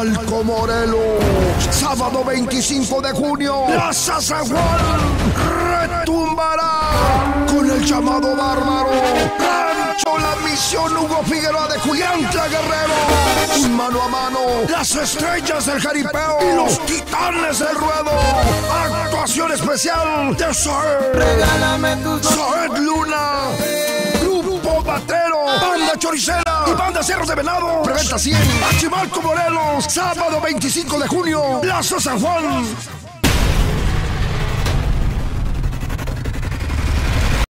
Panchimalco, Morelos. Sábado 25 de junio, La Sasejual retumbará con el llamado bárbaro. Rancho la Misión, Hugo Figueroa de Juliantla, Guerrero. Un mano a mano, las estrellas del jaripeo y los titanes del ruedo. Actuación especial de Zoe Luna, Grupo Batrero, Banda Choricera y Banda Cero de Venado. Preventa 100. Panchimalco, Morelos. Sábado 25 de junio. Plaza San Juan.